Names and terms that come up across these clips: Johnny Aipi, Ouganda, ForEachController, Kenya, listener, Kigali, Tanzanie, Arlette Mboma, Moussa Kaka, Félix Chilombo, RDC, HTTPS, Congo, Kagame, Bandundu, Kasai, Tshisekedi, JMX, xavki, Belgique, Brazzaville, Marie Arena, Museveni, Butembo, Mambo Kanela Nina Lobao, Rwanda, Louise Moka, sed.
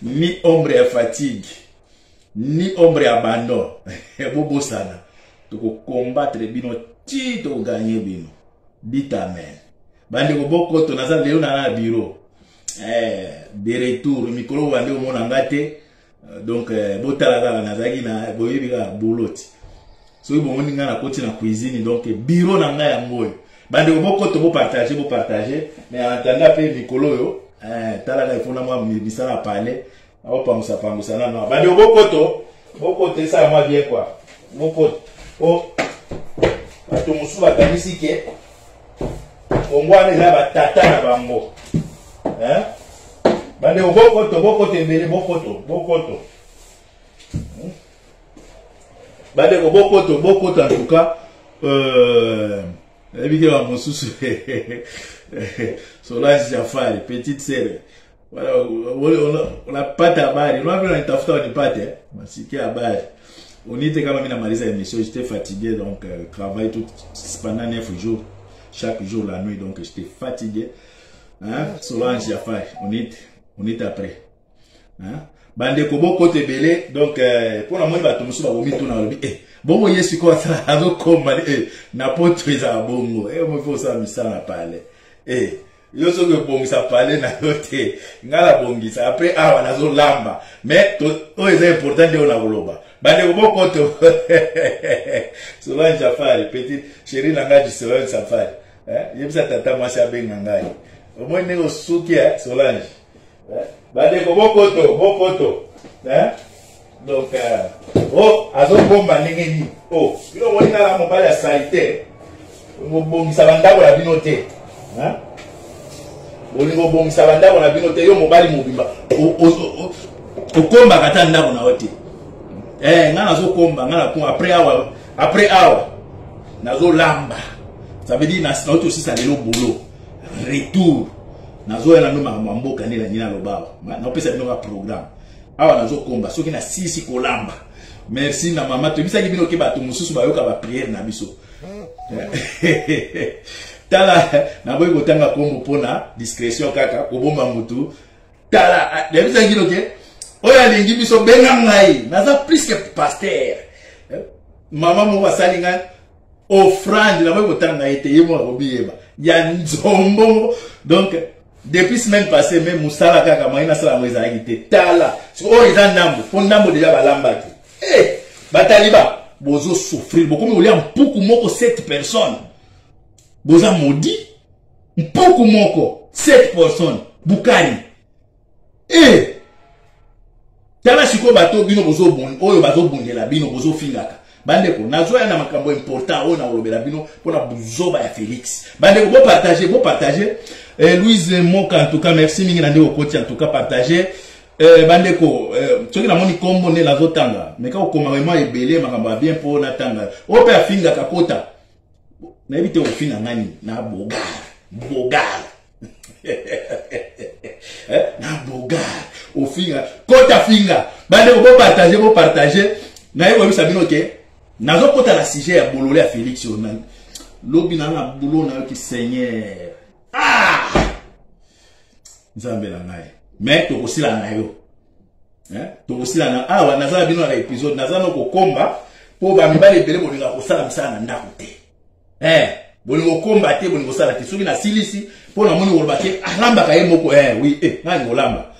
Ni ombre à fatigue, ni ombre à abandon. Et bobo sana. Tu peux combattre bino, tu peux gagner bino. Dit amen. Bande boko to naza leo na bureau. De retour, mikolo bande o monangate. Donc botala nazaki na boyebika boloti. So bon ninga na koti na cuisine donc bureau na nga ya ngoyo. Bande boko to bo partager mais en attendant pe mikolo yo. Talala ifuna mwa mbisana pale aopa msapa msana na bande bokoto ça moi bien quoi bokoto oh to musuba kanisi ke ongwane za batata na bango hein bande bokoto mbele bokoto bande bokoto en tout cas évidemment, mon souci, Solange Jaffaï, petite sœur. Voilà, on a pâte à barre. On a vu un tafta de pâte. On était quand même à Marisa émission. J'étais fatigué, donc travail tout pendant 9 jours, chaque jour la nuit, donc j'étais fatigué. Hein? Solange Jaffaï, on est après. Hein? Bande Kobo côté belé, donc pour la moindre tombe va vomir tout dans le bébé. Bon, je suis quoi ça? N'a pas trouvé ça bongo. On faut ça, mais ça n'a pas parlé. Je sais que bon, ça parlait n'a pas été. N'a bongi ça. Après, on a zo lamba. Mais, c'est important de on a voloba. Bande Kobo côté. Solange Jaffaï, petite chérie, n'a du Solange Jaffaï. Je me suis tata, moi, c'est bien nangai. Au moins, on est au souki, Solange. Bande bon poteau. Hein? Donc, oh, azo bomba n'engeni. Oh, il on a mon palais à salité. Bon, ça va d'abord la binoté. Hein? Bon, ça va d'abord la binoté. Yo, mon palais moubimba. Au combat, katanda, on a ôté. Nazo combat, après hour. Nazo lamba. Ça veut dire, nazo aussi, ça n'est le boulot. Retour. Nazo elle a nommé Mambo Kanela Nina Lobao. Non plus c'est notre programme. Ah Nazo combat. Ceux qui na six colamba. Merci na maman. Tu sais qui vient au Québec. Tu me soucies bah yo kaba prière na biso. Tala na boy botanga kombo pona discrétion kaka kobomba mutu. Tala. Tu sais qui vient au Québec. Oya lingi biso benangai. Naza plus que pasteur. Maman mo basalinga offrande na boy botanga ete yemo robiyeba. Ya nzombo donc depuis semaine passée, même Moussa Kaka, il a sala moza agité. Tala, oh ils ont nambo, font nambo déjà balambaki. Eh, bataliba, bozo souffrir. Beaucoup mais on a beaucoup moko 7 personnes. Boza maudit, beaucoup moko 7 personnes. Bukani. Eh, tala siko bato bino bozo bon, oh bato bonela bino bozo fingaka. Bandeko, nazoya na makambo important ona olobela bino pona buzoba ya Félix. Bandeko bo partager. Louise Moka en tout cas merci mingi nande okoti en tout cas partager. Bandeko, tsoki na moni kombo ne la zotanga. Meka okoma vraiment ebele makambo ya bien pona tanga. O pe afinga kakota. Na evite ofina ngani na bogar. Na bogar. Ofinga kota finga. Bandeko bo partager. Na evo mi sabino ke nazo kota la sujet ya bololé à Félix Onan. Lobi na na boulot na ki Seigneur. Ah! Nzambe la nae. Mais to aussi la nayo. Hein? To aussi la na ah wa naza bino na épisode naza no ko komba po ba mibale bele bolinga ko sala msana na ndakote. Bolingo komba te bolingo sala te suki na silisi po na moni wolbake alamba ka yemoko oui ngani olamba.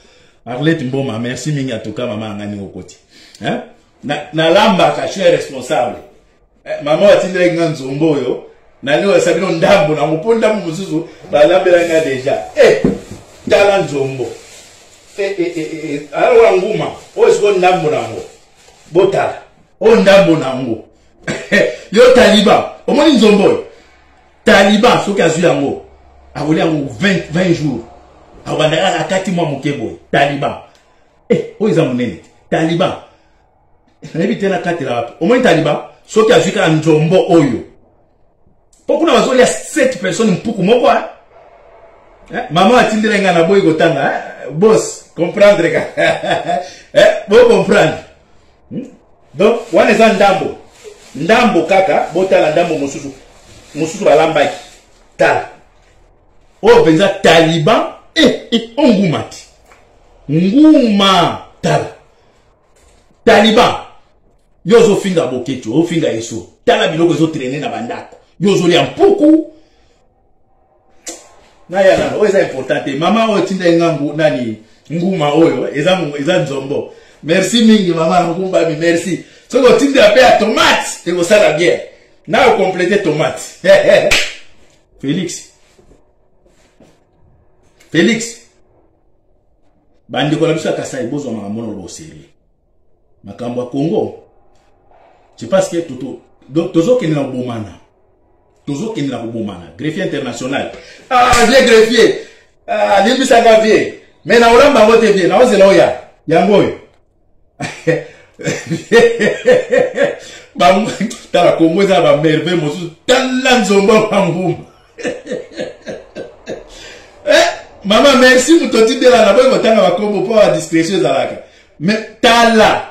Arlette Mboma merci mingi en tout cas maman ngani okoti. Hein? Na lamba ka suis responsable. Maman a tindre nganzombo yo. Na leo sabino ndambo na mponda muzuzu ba lambela nga déjà. Tala nzombo. Ala nguma. O siko ndambo nango. Botala. O ndambo nango. Yo Taliban, omoni nzombo. Taliban soki azu yango. Avoli yango 20 jours. Abandaka akati mwa mukebo. Taliban. O iza munene. Taliban. N'habite la carte là. Au moins Taliba, ceux qui azuka Nzombo Oyo. Pourquoi nous avons 7 personnes pour moi quoi? Maman a tindé l'engana boy gotanga, boss, comprendre les gars. Bon comprendre. Donc, on est en ndambo. Ndambo kaka, botala ndambo mosusu. Mosusu balambaki. Tal. Oh, benza taliban, ongoumati. Ngouma, tal. Taliban. Yozo finga boketu, o finga eso. Tala biloko zo traîner na bandako. Yozo li ampuku. Nayala, oyo c'est important. Maman o tinda ngambu nani nguma oyo, ezam zombo. Merci mingi maman ngumba mi merci. Soko tinda pe a tomate et vous sala bien. Na o compléter tomate. Félix. Félix. Bandi ko la biso kasai bozo na mono lo seri. Makambo Congo. Je pense que tout donc tozo ken la bomana. Toujours qu'il n'a pas bon mana. Greffier international. Ah, j'ai greffier. Ah, j'ai vu ça va bien. Mais na oula m'a voté bien. Na oula ya. Yangoy. Bam, t'as la combo ça va merveille. Mon sou, t'as l'anzomba bamboum. Maman, merci pour ton titre de la bonne. T'as la combo pour la discrétion. Mais t'as la.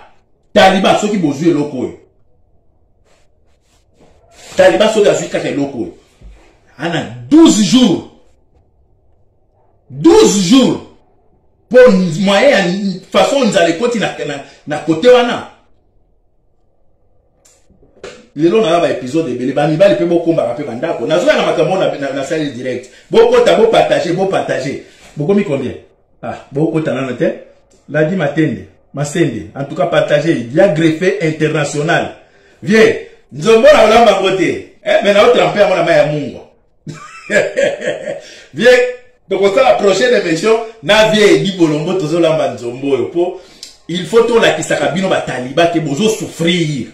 Taliban, ceux qui vont jouer locaux. Taliban sont à 8 locaux. On a 12 jours. 12 jours. Pour nous moyen de façon nous allons continuer à côté. Le long d'un épisode de Belébani, il peut beaucoup m'appeler Bandako. On a joué à la salle directe. Beaucoup t'as beau partager, beau partager. Beaucoup mis combien? Ah, beaucoup t'en as noté. La dit ma sende, en tout cas partager. Il y a greffé international. Viens. Nous sommes là, on a voté. Mais on a trempé à mon ami. Viens, donc la prochaine émission, il faut tout la qui s'acabine au taliban, que bozo souffrir.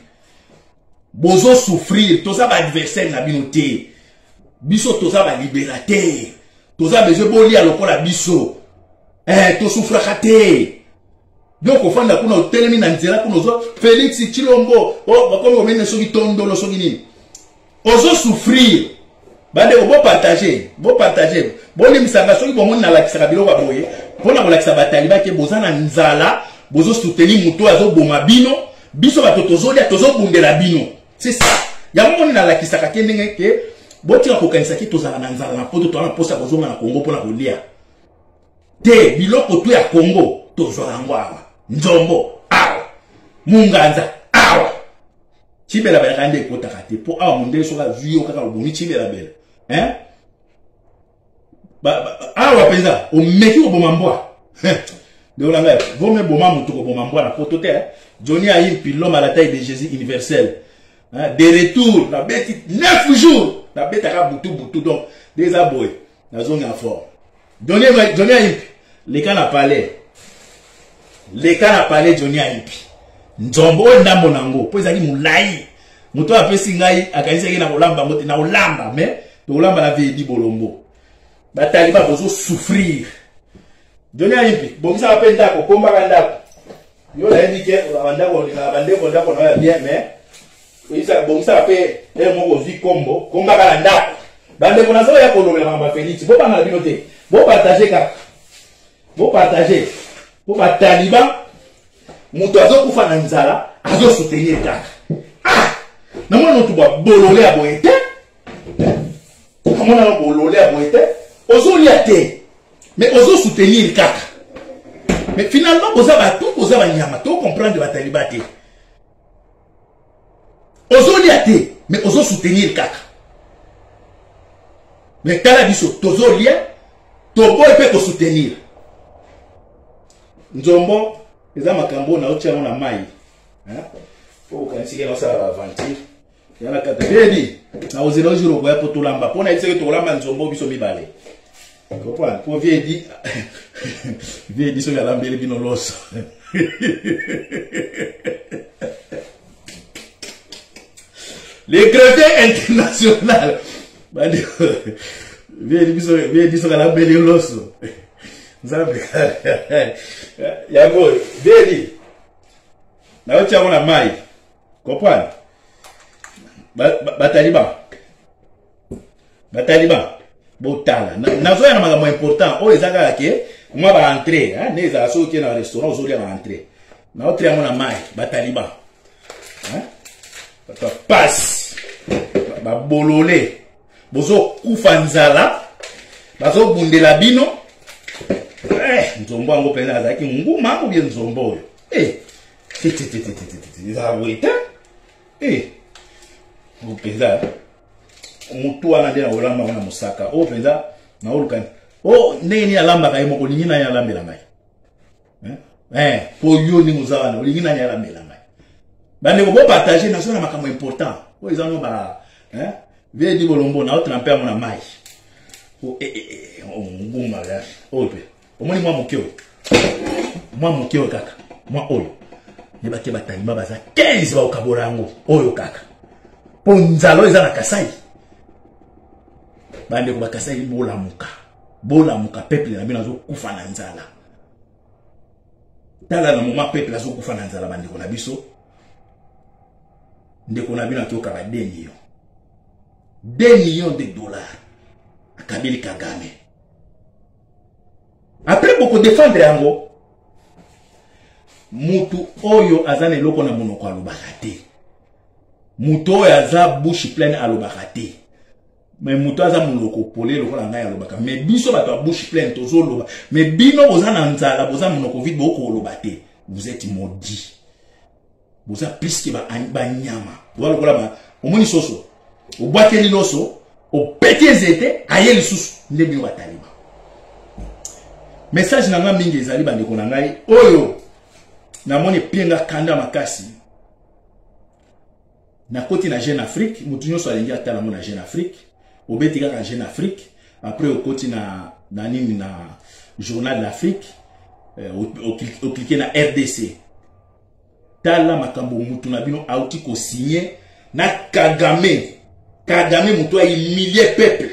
Bozo souffrir, tout ça va adversaire la binauté. Biso, tout ça va libérater. Tout ça, mais je peux lire le la biso. Tout souffre raté. Donc, on va faire termine en disant que nous Félix Chilombo, on va souffrir. On partager, on partager. On c'est ça. Il y a un la qui s'est Nzombo, awa, munganza, awa. Chibe la belle rende kota kate. Po awa munde so la vio kaka oboni chibe la belle. Hein? Awa peza, o meki o bomamboa. De ou la mère, vous me bomam ou bomamboa la potote. Johnny a eu pilon à la taille de Jésus universel. De retour, la bête 9 jours. La bête a boutou boutou donc. Des aboy, la zone en forme. Johnny a eu les cannes à parler. Les cas à parler Johnny Aipi. Nzombo ndambo nango. Poisaki moulai. Mouto a fait singai. A kanisaki na olamba mote. Na olamba. Mais. To olamba la vie di bolombo. Bataliba bozo souffrir. Johnny Aipi. Bon ça appelle ndako. Komba kandako. Yo la indiqué. Ndako. Ndako. Ndako. Ndako. Bien mais. Bon ça appelle. Mongo zi kombo. Komba kandako. Bandeko na sawa ya kolome ramba Félix. Bo pa na la binote. Bo partager kaka. Bo partager. Pour les talibans, mon toiseau pour faire un zala, à soutenir le tac. Ah! Non, moi, tu vois, bololé à boété. Comment on bololé à boété? Ozo liaté. Mais ozo soutenir le tac. Mais finalement, ozo va nyamato, comprendre la talibaté. Ozo liaté. Mais ozo soutenir le tac. Mais t'as la biso, tozo lié, tobo et peut soutenir. Nzombo, les amakambo na otiano na mai, hein? Pour qu'on s'y gagne ça à avancer. Il y en a quatre. Baby, na ozelo juro goya pour tout l'amba. Pour na essayer de tout l'amba nzombo biso mibale. Comprends? Pour vieillir dit sur la mbele bino los. Les greffes internationales. Vieillir dit sur la mbele los. Yango, Béli, na otia mona mai, comprendre? Bataliba, Botala. Nazo ya magambo important. O ezaka yake, mwa ba entrer, hein, neza so ki na restaurant zo lia ba entrer. Na otre amona mai, bataliba. Hein? Ba passe. Ba bololé. Bozo kufa nzala. Bazo bundela bino. Nzombo ngo pena azaki nguma ou bien nzombo. Vous pesa mutu ana de na olamba wana musaka o pesa na oluka o neni alamba kai moko lingi na yalamba la mai po yo ni muzana lingi na yalamba la mai ba ne bo partager na sona makambo important o izano ba vie di bolombo na o tremper mona mai o o ngumba la o pe o moni mwa mokeo kaka mwa olo ne ba ke ba talima baza 15 ba okaborango oyo kaka Ponzalo eza na Kasai. Bande ko bakasai bolamuka. Bolamuka peuple na bino azo kufa na nzala. Tala na mama peuple azo kufa na nzala bande ko na biso. Ndeko na bino atoka ba 2 millions. 2 millions de dollars. Akabili Kagame. Après beaucoup défendre yango. Mutu oyo azane loko na monoko alobakate. Mouto yaza bouche pleine à l'obakate. Mais mouto yaza mouloko polé loko la ngaye à l'obaka. Mais biso bato bouche pleine tozo loba. Mais bino boza nanzala boza mouloko vite boko olobate. Vous êtes maudit. Boza piske ba anyama. Boza loko la ba. Omoni soso. O boate linoso. O peti zete. Aye li sousu. Ne bino bataliba. Message nanga mingi ezali bandeko na ngaye. Oyo. Namone pienga kanda makasi. Na côté na jeune Afrique, mutunyo so alingi atala mona jeune Afrique, obeti kaka jeune Afrique, après au côté na nini na journal de l'Afrique, au cliquer na RDC. Tala makambo mutu na bino auti ko signer na Kagame. Kagame mutu a humilié peuple.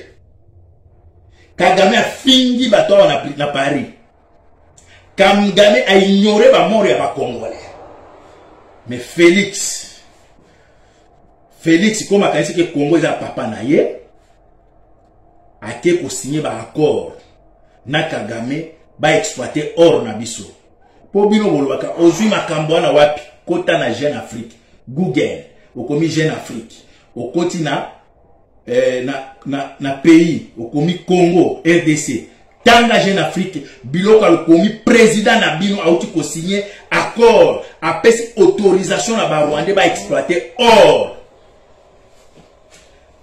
Kagame a fingi bato na Paris. Kagame a ignoré ba mort ya ba Congolais. Mais Félix, comme a dit que le Congo est un papa, a été signé un accord. Nakagame va exploiter or Nabiso. Pour bien vous le dire, aujourd'hui, ma Cambouana wapi, côté na jeune Afrique, Google, au commis jeune Afrique, au continent, na pays, au commis Congo, RDC, tant la jeune Afrique, biloka le commis président Nabino a été signé accord, a pèse autorisation à ba Rwanda va exploiter or.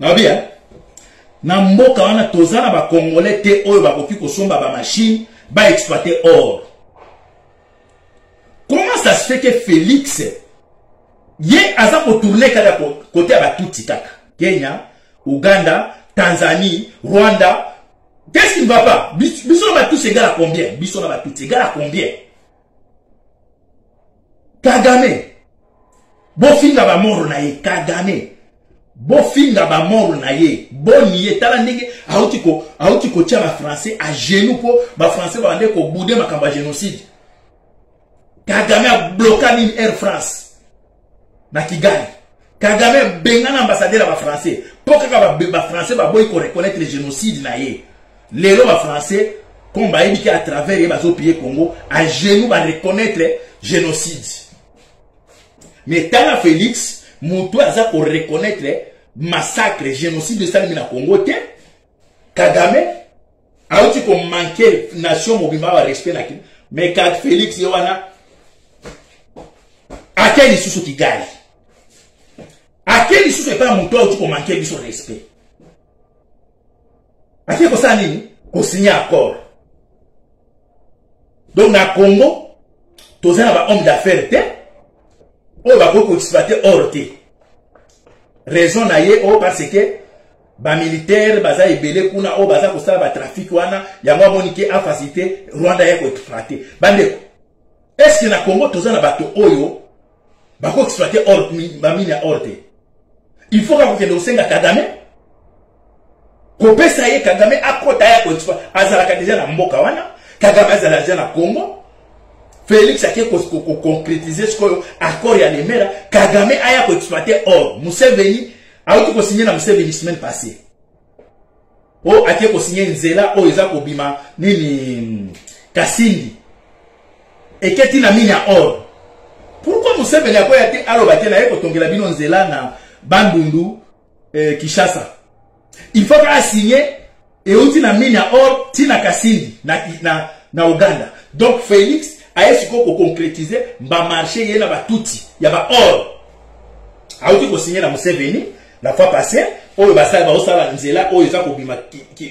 Nabia, na mboka wana tozana ba Congolais te oyo bakoki kosomba ba machine ba exploiter or. Comment ça se fait que Félix ye aza ko tourner kada côté ba tuti kaka Kenya, Ouganda, Tanzanie, Rwanda. Qu'est-ce qui ne va pas? Biso ba tous égal à combien? Biso na ba tuti égal à combien? Kagame. Bofinga ba moro na ye Kagame. Bon film d'abord mort naie, bon nié talanege, aoutiko tia ma français à genoux pour ma français va aller qu'au bout de ma campagne génocide. Kagame a bloqué Air France, na Kigali. Kagame benga ambassadeur à français, pour que ma français va boy qu'on reconnaître le génocide naie. Les lois français combat ébiqué à travers les bases au pays Congo à genoux va reconnaître le génocide. Mais Tala Félix Moutou aza pour reconnaître massacre, génocide de Salmi na Congo te Kagame a outi qu'on manquait nation mobima wa respect na kine. Mais Kag Félix Yowana a quel issue qui gagne? A quel issue c'est pas Moutou a outi qu'on manquait du respect? A quel ça nini? Qu'on signe accord. Donc na Congo, tozen a ba homme d'affaires te. On va beaucoup exploiter hors raison naie oh parce que ba militaire baza ebele kuna oh baza kosala ba trafic wana ya mwa bonike a facilité Rwanda ya ko exploiter bande est-ce que na Congo tozana bato oyo ba ko exploiter hors ba mine hors il faut ka kokende osenga Kagame ko pesa ye Kagame akota ya ko exploiter azala ka deja na mboka wana Kagame azala deja na Congo Félix a qui concrétiser ce qu'on accord y a les mères. Kagame a exploité or. Museveni a signé la semaine passée. O ati kosinye nzela o eza kobima nini kasindi eketi na mina or. Pourquoi Museveni akoyate alobate na yeko tongela bino nzela na bandundu Kishasa? Il faut asigner et on tina mina or tina kasindi na Uganda. Donc Félix aesiko ko concrétiser ba marché yena ba tuti ya ba or. Auti ko signer na Museveni la fois passée. Oyo basala ba osala nzela oyo za kobima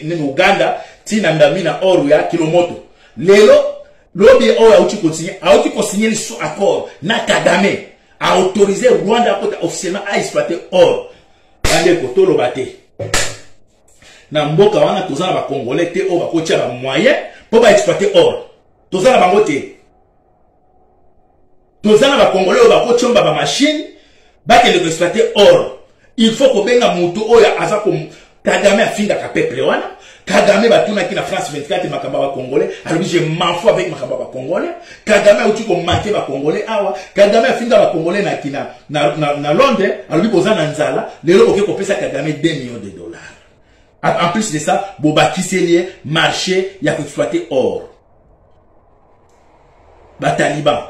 ne Uganda tina ndamina oru ya kilomoto lelo lobi oyo auti continuer sous accord na Kagame a autorisé Rwanda kota officiellement à exploiter or bande kotolo bate na mboka wana tozala ba Congolais te o ba kotia ba moyen po ba exploiter or tozala bango te tozala ba Congolais o ba kotia ba machine ba ke le exploiter or. Il faut que benga mutu oya azako Kagame afinga ka peuple wana Kagame batuna ki na France 24 makamba ba Congolais alors je m'en fous avec makamba ba Congolais Kagame uti ko manquer ba Congolais awa Kagame afinga ba Congolais na kina na Londres alors bipoza na nzala lelo oke ko pesa Kagame 2 millions $. En plus de ça bobaki selier marché ya ko exploiter or ba Taliban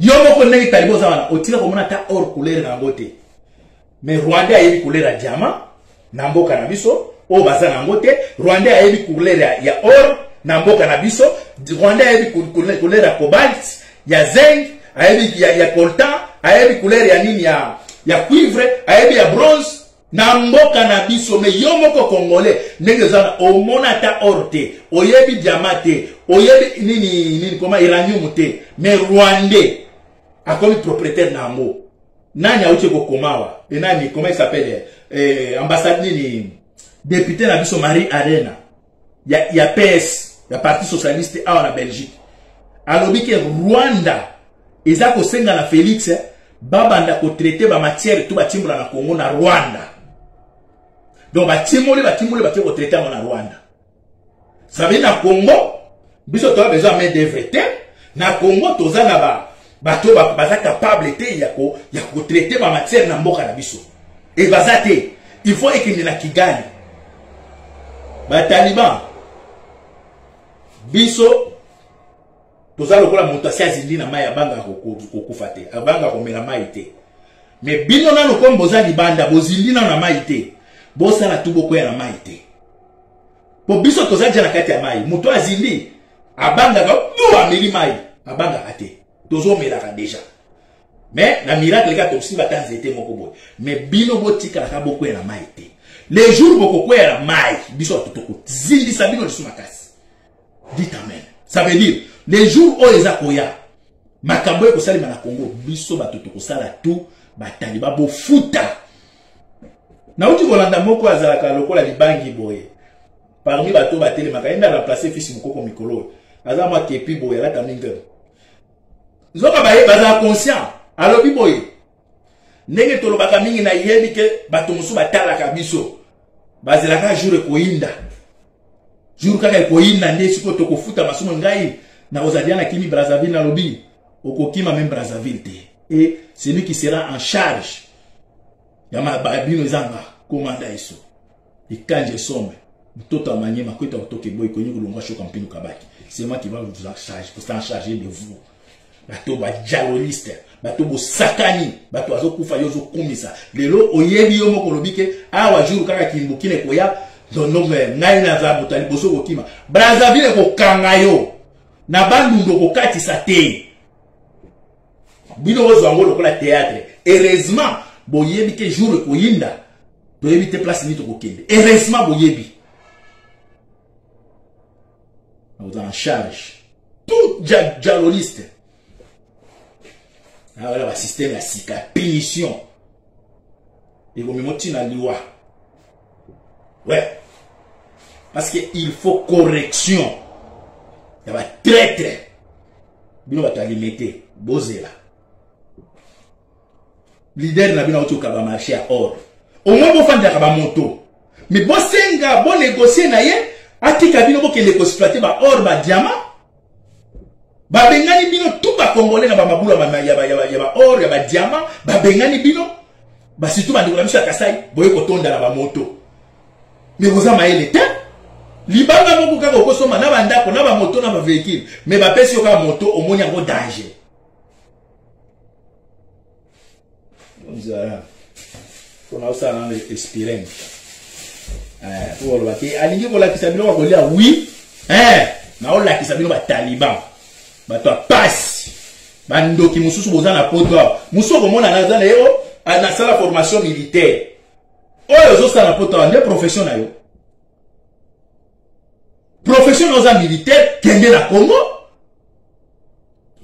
yo moko ngi Taliban wana otira ko mona ta or couleur na ngote. Mais Rwanda a eu couleur à diamant, Nambo Cannabiso, au Baza Nangote, Rwanda a eu couleur à or, Nambo Cannabiso, Rwanda a eu couleur à cobalt, ya zinc, a eu ya coltan, a eu couleur à nini ya cuivre, a eu ya bronze, Nambo Cannabiso, mais Yomoko Congolais, Negazana, au Monata Orte, au Yebi Diamate, au Yebi Nini, comment Iranium te, mais Rwandais, a comme propriétaire Nambo. Nani a outé Kokomawa, et nani, comment il s'appelle, ambassadeur, député Nabiso Marie Arena. Il y a PS, il y a Parti Socialiste, à la Belgique. Alors, il y a Rwanda, et ça, il y a Félix, Babanda, qui a traité la matière, tout le timbre dans le Congo, na Rwanda. Donc, le timbre, qui a traité en Rwanda. Ça veut dire que le Congo, il y a besoin de main d'œuvre, na Congo, il y a bato baza capable te ya ko traiter ba matière na mboka na biso et baza te il faut ekende na Kigali ba Taliban biso toza lokola mutasi azindi na mai ya banga ko kufa te abanga ko mela mai te mais bino na lokombo boza libanda bozindi na mai te bosa na tuboko ya na mai te po biso toza jana kati ya mai muto azindi abanga ko no ameli mai abanga ate. Tozo melaka déjà. Mais la miracle les gars comme si batan zété moko boy. Mais bino botika la kaboko ya maïté. Les jours boko ya maï biso totoko. Zindi sabino de sumakasi. Dit amen. Ça veut dire les jours où les akoya makambo ko salima na Congo biso batotoko sala tout batani ba bo futa. Na uti kolanda moko azalaka lokola libangi boye. Parmi bato batele makaenda remplacer fils moko ko mikolo. Azama kepi boye la taminga. Zoka baye baza conscient alobi boye nenge tolobaka mingi na yebi ke bato musu batalaka biso bazelaka jour koinda jour kaka koinda nde siko tokofuta masumo ngai na ozaliana kimi Brazzaville na lobi okokima même Brazzaville te et celui qui sera en charge ya mababino zanga komanda iso ikanje somme tout en manière makweta otoke boye konyi kulonga shoka mpino kabaki c'est moi qui va vous en charger de vous. Bato ba jaloliste, bato bo satani, bato azo kufa yozo kumisa. Lelo oyebi yomo kolobike, awa juru kaka kimbukine koya, zonome, naina za butali boso kokima. Brazzaville ko kangayo, na bandu ndo kokati satei. Bino wozo angolo kola théâtre. Heureusement, bo yebi ke juru koyinda, to yebi te place nito kokende. Heureusement bo yebi. Vous en charge. Tout jaloliste. Ah voilà, le système la sika punition. Et vous me montrez la loi. Ouais. Parce qu'il faut correction. Il va traître. Bino va t'alimenter. Bosé là. Leader n'a bien autour qu'à marcher à or. Au moins, vous faites un monto. Mais bossenga, bon négocier naïe. Ati kabino bo ke négocier par or, par diamant. Babengani bino tout ba Congolais na ba mabula ya ba or ya ba diamant babengani bino basi tout ba ndikola miso ya Kasai boye kotonda na ba moto Mais vous avez l'état. Libanga moko kaka okosoma na bandako na bamoto na ba véhicule mais ba pesi oka moto omoni yango danger. Comme ça on a ça dans l'expérience. Pour le bâti, alingi ko lakisa bino ko lia oui. Na o lakisa bino ba Taliban. Ba to passe. Ba ndoki mususu boza na poto. Muso ko mona na za na yo na sala formation militaire. Oyo zo sala poto ne profession na yo. Profession dans un militaire, qui est la Congo.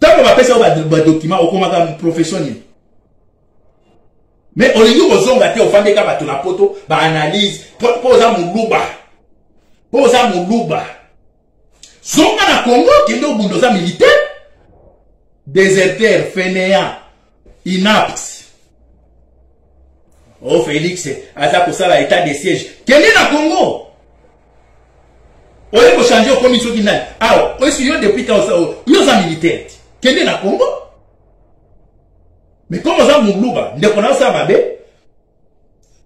Tant qu'on va faire ça, on va des documents, on va faire une profession. Mais on est où aux hommes, on va faire des photos, on analyse, pour ça, mon louba. Pour ça, mon louba. Son la Congo, qui est au bout de militaire, déserteur, fainéant, inapte. Oh, Félix, à ça pour ça, l'état des sièges. Qui est la Congo? On peut changer aux commissions qui n'aillent. Alors, on est depuis quand on a militaire. Quel est le Congo? Mais comme on a Moulouba, on a ça à Babé,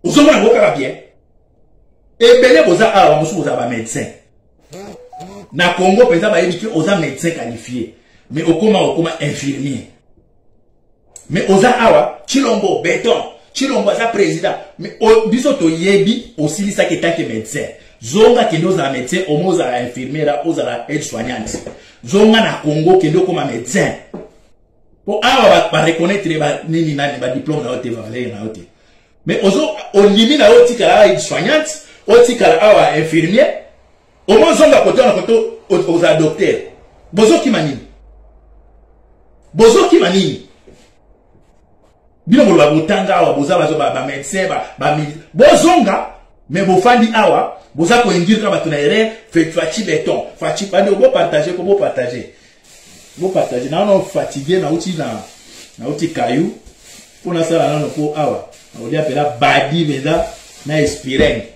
on a un gros carabien. Et bien, on a un médecin. Dans le Congo, on a un médecin qualifié. Mais on a un infirmier. Mais on a un Chilombo, béton. Chilombo, c'est un président. Mais on a aussi ça qui est un médecin. Zonga kendo za médecin, omo za infirmière, oza la aide-soignante. Zonga na Congo kendo koma médecin. Po awa ba reconnaître ba nini nani ba diplôme na ote ba valeur na ote. Mais ozo olimi na ote kala aide-soignante, ote kala awa infirmière. Omo zonga koto na koto oza docteur. Bozo ki manini. Bozo ki manini. Bino mo ba botanga awa boza bazo ba médecin ba bozonga mais vous faites awa, vous avez dit que vous avez fait béton, vous partagez comme vous partagez. Vous partagez, non, fatigué, vous avez caillou, pour la salle, vous avez appelé badi, mais là, espéré.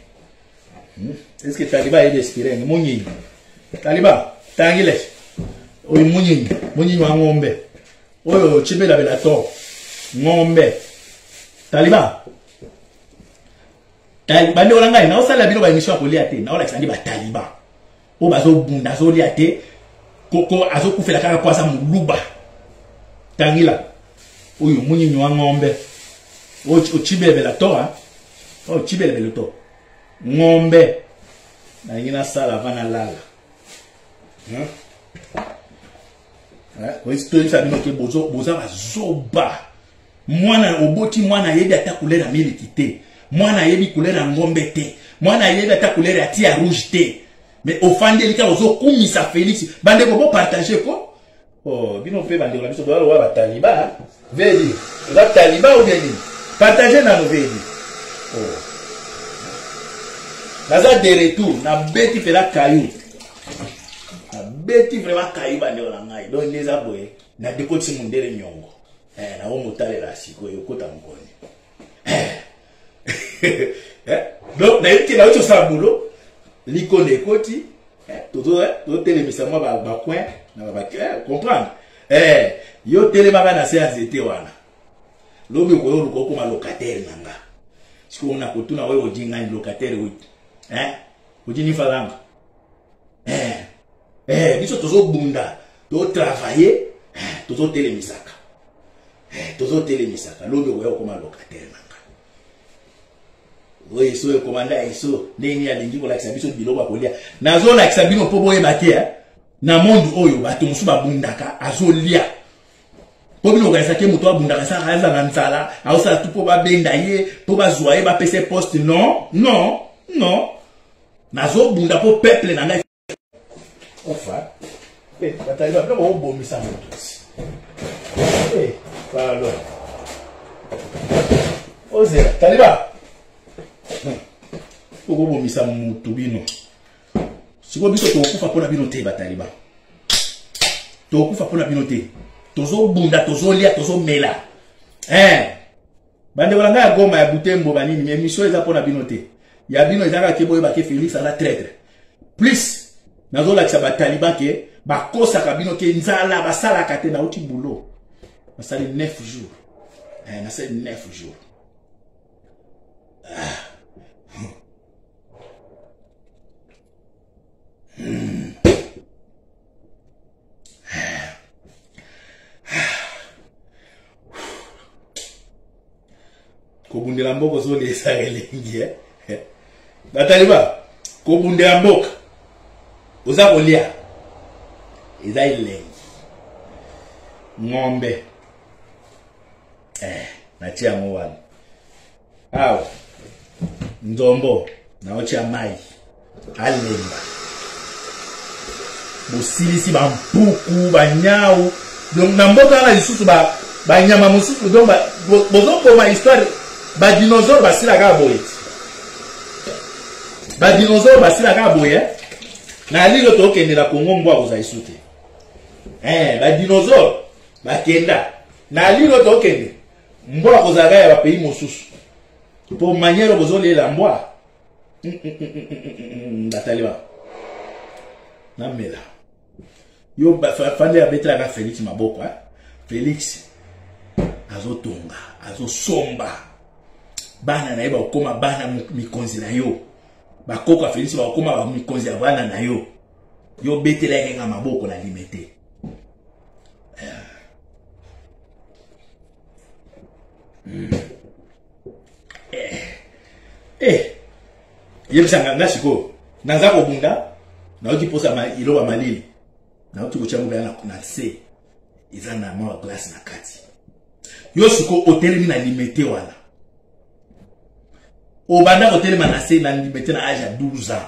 Est-ce que Taliban est espéré? Mouni, Taliban, Tangile, oui, mouni, mouni, mouni, oh, tu mets la bélaton, mouni, Taliban. Bande olanga na osala bino ba mission ko liate na ola kisandi ba Taliban o bazo bunda zo liate koko azo kufela kaka kwa sa muluba tangila oyo munyi nwa ngombe o chibebe la tora o chibebe la to ngombe na ngina sala vana lala ko isto isa bino ke bozo boza bazoba mwana oboti mwana yedi atakulela miliki te. Moi, je n'ai pas de couleur en gombe. Moi, je n'ai pas de couleur à rouge. Mais au fond, il y a des gens Félix. Bande vous partagez quoi? Oh, bien, on peut dire que vous avez Taliban. Vous avez dit, vous avez Taliban ou bien dit? Partagez dans nos véhicules. Oh. Dans un des retours, na bête fait la caillou. Na bête vraiment caillou, bande olanga. Donc, les aboués, na décote si mon délire nyongo. Eh, na omotale la siko, yokota mkoni. Eh. Donc, na yuki na yuki sambulo, liko nekoti, toto telemisa mwa bakwen, na bakwen, comprendre. Yo telemaka na se azete wana. Lobi ukoyo lukoko ma locataire nanga. Siku ona kutuna wewe odinga ni locataire witi. Odini falanga. Biso tozo bunda, to travailler, tozo telemisaka. Tozo telemisaka, lobi ukoyo koma locataire nanga. Oui, so le commandant est so, n'y a l'ingi pour l'accabit de l'eau à coller. Nazo l'accabit au pobo et bâtir. Namond oyo, baton souba bundaka, azolia. Pobino Gazaki moutoua bundaka, Razansala, Aosa tout pour bendaye, pour bazoye, ba pese poste. Non, non, non. Nazo bunda pour peuple n'a pas. Enfin, bataille va au bon missage. Eh, pardon. Ose, Taliban. Pourquoi vous misa moutubino? Si vous avez dit que vous avez pour la binoté, Bataliba. Vous avez pour la binoté. Tozo bunda, tozo lia, tozo mela. Hein? Bande Walanga goma ya butembo banini, mais mission est pour la binoté. Yabino est à Kebo et Félix à la traître. Plus, nazo la Bataliba ke, bako sa kabino ke, nzala, basala kate na outi boulot. Nasali 9 jours. Hein, nasali 9 jours. Kobundela mboka so les sarelengi. Bataliba. Kobundela mboka. Oza olia. Eza ilengi. Ngombe. Natia mwani. Awa. Ndombo. Naotia mai. Alemba. Bosilisi bampuku banyao. Donc namboka la isusu ba. Ba nyama mususu donc ba bozo pour ma histoire ba dinosaure ba sila ka boye. Ba dinosaure ba sila ka boye. Na lilo to kende la Congo mbwa ko za isute. Ba dinosaure ba kenda. Na lilo to kende mbwa ko za ga ba pays mususu. Pour manière bozo le la mbwa. Bataliba. Na mela. Yo ba fande abetra ka Félix maboko hein. Félix azotonga, azosomba, bana na yeba okoma bana mikonzi na yo, bakoka Félix ba okoma ba mikonzi ya bana na yo, yo betela yenga maboko na limete. Yebisanga ngashiko, naza kobunda, na uti posa ma iloba malili, na uti kuchangu yana kunase, izana mwa glass na kati. Yosuko otelemi na limité wala. Obanda otelemi na se na limité na âge à 12 ans.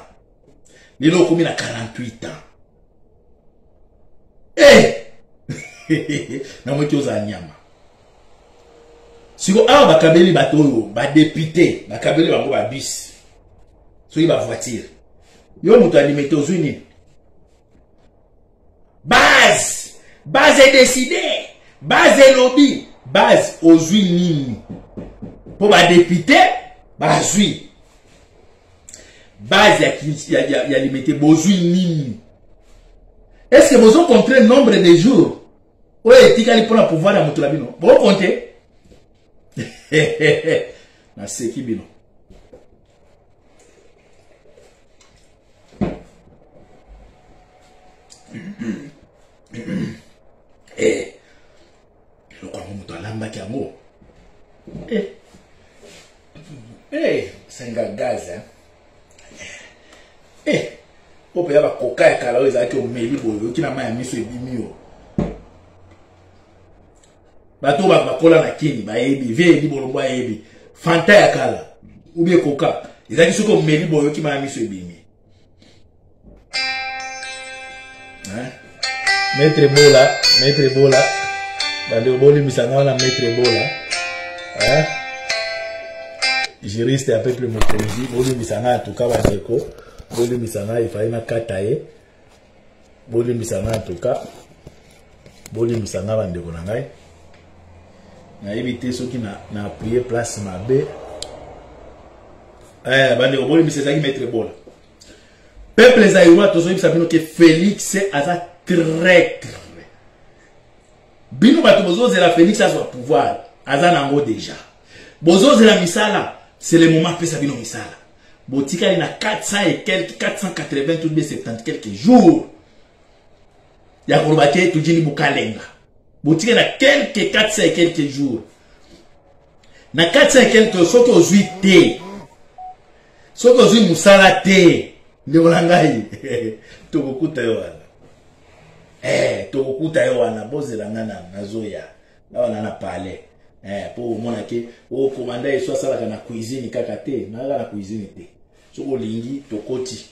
Lelo komi na 48 ans. Na mwiki oza nyama. Siko awa bakabeli batoyo, ba député, bakabeli bango ba bis. Soyi ba voiture. Yo mouto a limité ozuni. Base! Base est décidée! Base est lobby! Base aux unis pour ma député, bah suis base y a limité aux unis. Est-ce que vous comptez le nombre de jours où est-il allé pour pouvoir à Moutrabino? Vous comptez? Mais c'est qui bien? C'est un gaz. On peut y avoir coca et calao, ils ont mis au qui n'a pas mis sur le bimio. Bateau va coller la king, baby, vieille, bon, baby, fanta et cala, ou bien coca. Ils ont dit ce qu'on met au qui m'a mis sur le bimio. Maître Bola, dans le bol, il me s'en la maître Bola. Juriste à peuple motorisé, bolu misana atuka baseko, bolu misana ifaina katae, bolu misana atuka, bolu misana bandeko na ngai. Na éviter ceux qui na prier place mabe. Bandeko bolu misana ki mettre bola. Peuple zaïwa tozo bisabino que Félix aza traître. Bino batozo zela Félix a son pouvoir, aza nango déjà. Bozo zela misala. C'est le moment que ça vient au Sahara. Botika il y a 400 et quelques, 480 tout de 70 quelques jours. Il y a Gorbaté tout dit ni Boukalenga. Botika il y a quelques 400 et quelques jours. Na 400 et quelques sont aujourd'hui té. Sont aujourd'hui Musala té. Le Olangai. Tokukuta yoana. Tokukuta yoana bozeranga na zoya. Là on en a parlé. Pour moi, au commandant, il soit ça la cuisine, kakate, la cuisine était. Sur le lingi, tokoti.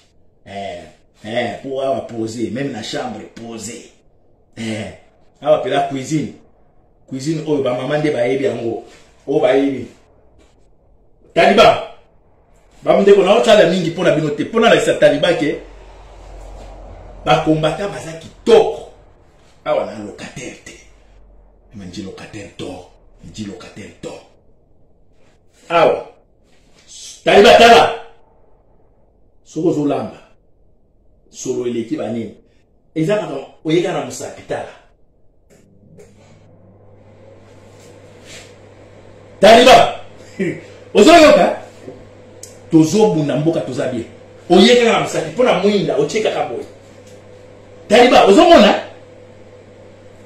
Pour avoir posé, même la chambre posée. Alors, la cuisine. Cuisine, oh, maman de baébi en gros. Oh, baébi. Taliba. Bam de bonheur, t'as la mingi pour la binote. Pour la laisser taliba que. Bah, combattre, bah, ça qui toque. Ah, voilà, locataire. Mais je locataire toque. Il dit locataire tort. Ah ouais. Taliba tala. Soko zolamba. Solo l'équipe anime. Et ça, on y a un sapitala. Taliba. Ozo yoka. Tozo bunamboka toza bien. On y a un sapitala. Pona mouinda. Ocheka kaboy. Taliba. Ozo mona.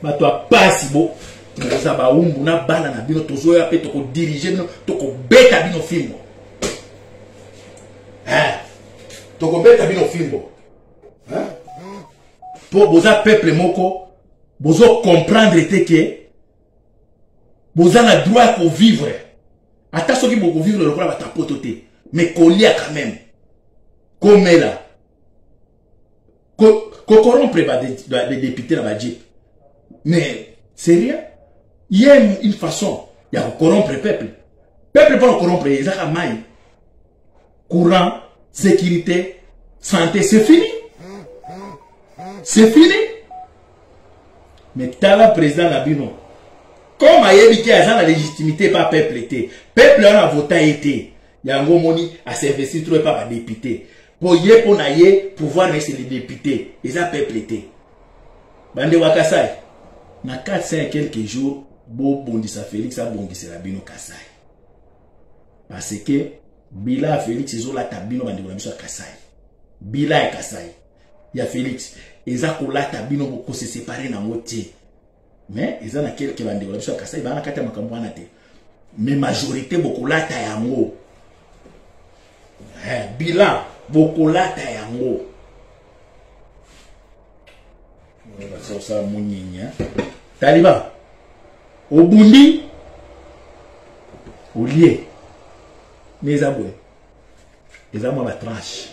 Ba toi pas si beau. Mais sérieux, il y a une façon de corrompre le peuple. Le peuple peut le corrompre. Il y a maille. Courant, sécurité, santé, c'est fini. C'est fini. Mais t'as le président Nabino. Comme il y a la légitimité par le peuple, le peuple a voté. Il y a un moment à s'investir trop par les députés. Pour y aller, pouvoir rester les députés. Ils ont peuple été. Bande Wakasai. Dans 4-5 quelques jours, Bondissa Félix a bondissé la bino Kasai. Parce que Bila Félix, ils ont la tabino bandéolamissou à Kasai. Bila et Kasai. Il y a Félix. Ils ont la tabino pour se séparer dans moitié. Mais ils ont quelques bandéolamissou à Kasai. Ils ont la kata makamouanate. Mais majorité, beaucoup la tayango. Bila, beaucoup la tayango. Taliban, au Bundi, au lieu, les aboués, les aboués, la tranche,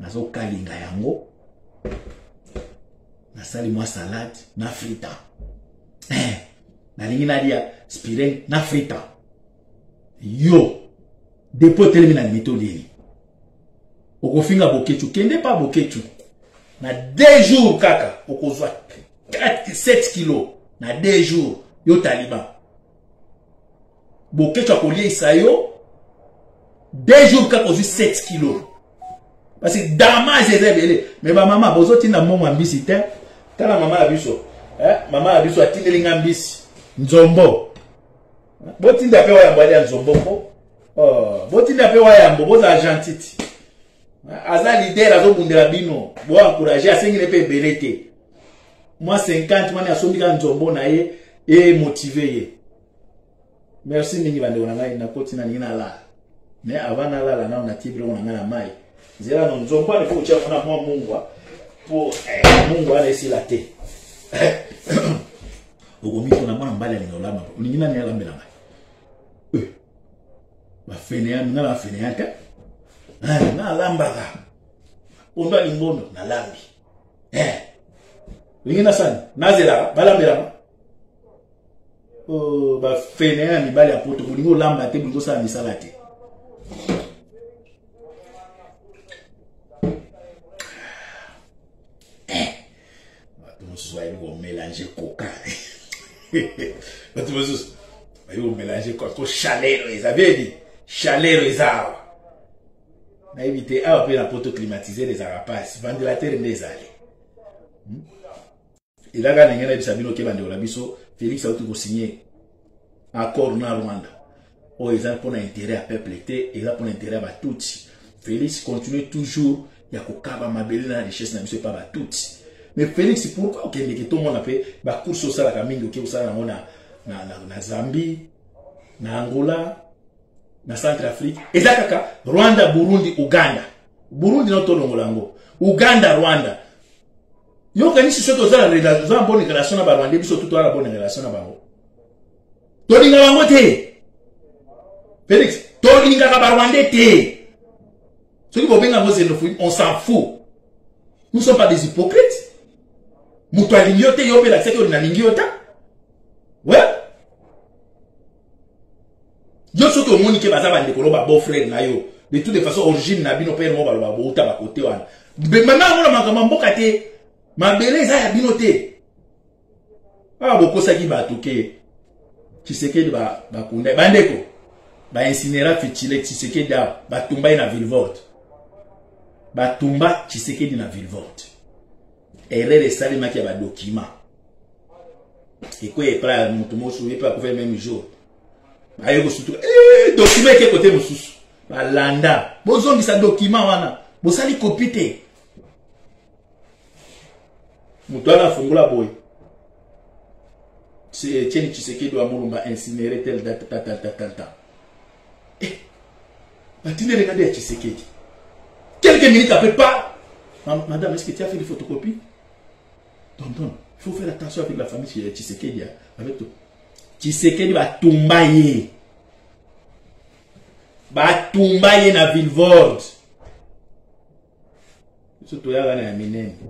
la socalinga yango, la salimoa salade, na frita, la lignaria, spiré, na frita, yo, dépôt terminal mitolini, au cofinga boketu, qui n'est pas boketu. Na 2 jours, kaka, au 7 kilos. Na 2 jours, yo taliban. Boke tu as collé ça yo. 2 jours, kaka, 7 kilos. Parce que dama, j'ai révélé. Mais ma maman, bozo, tu n'as mon ambis, t'es. T'as la maman abisso. Maman abisso, tu n'es l'ingambis. Nzombo. Botin d'appel, ouais, bois d'un zombo. Botin d'appel, ouais, bois d'un gentil. Aza l'idée la zone de la bino, bon encourager à s'engager pour bénéter. Moi 50 ans, je suis un jombo naie et motivé. Merci mini bande on a na continue na la. Mais avant na la na on a tibre on a na mai. Zela non jombo il faut chercher na moi mungwa pour mungwa na ici la té. Ogomi kuna mwana mbale lingola mapa. Uningina ni ala mbela ngai. Ma fenea na la fenea ka. Na lambara onda limbono na lambi lingina sana nazela balambela o ba fenea ni bali apoto bulingo lamba te bulingo sana ni salate batu mususu ayo go mélanger coca batu mususu ayo mélanger coca to chalero ezabedi chalero ezao a évité à appeler la poto climatisée des arapaces, vendre la terre des allées. Et là, quand on a dit Sabino Kebandeolabiso, Félix a tout signé accord na Rwanda. Oh, ils ont pour intérêt à peuple et ils ont pour intérêt à tout. Félix continue toujours, il y a Kokaba Mabelé dans la richesse, n'a pas à tout. Mais Félix, pourquoi ok, mais tout le monde a fait la course au Sala Kamingo, au Sala na Zambie, na Angola. Dans Centrafrique, et ça, Rwanda, Burundi, Ouganda. Burundi, non, Tolongolango. Ouganda, Rwanda. Ils ont gagné sur une bonne relation avec Rwanda, surtout la bonne relation avec Rwanda. Tolingalango, t'es. Félix, Tolingalango, Rwanda, t'es. Ceux qui vont venir à vos xénophobes, on s'en fout. Nous ne sommes pas des hypocrites. Moutoua l'ignoté, il y a l'accès à l'ignoté. Ouais. Yo soto moni ke bazaba ndekolo ba beau frère na yo. De toutes les façons origine na bino père mo ba ba uta ba côté wana. Mais maintenant on makama mboka te. Mabele za ya bino te. Ah boko saki ba toke. Tshisekedi ba kunda ba ndeko. Ba incinera fitile Tshisekedi ba tumba na ville vote. Ba tumba Tshisekedi na ville vote. Erreur salima ke ba document. Et quoi est pas mon tomo souvé pas couvert même jour. Ayo gosutu document qui côté mosusu balanda bozongi sa document wana bosali copie té muto ala fungula boy c'est Tieni Tshisekedi doit Moulumba incinéré telle date, Matinez, regardez à Tshisekedi. Quelques minutes après, pas. Madame, est-ce que tu as fait des photocopies? Tonton, il faut faire attention avec la famille Tshisekedi. Avec tout. Tshisekedi va tomber. Va tomber dans la ville vorde. Surtout, il y a un mineur.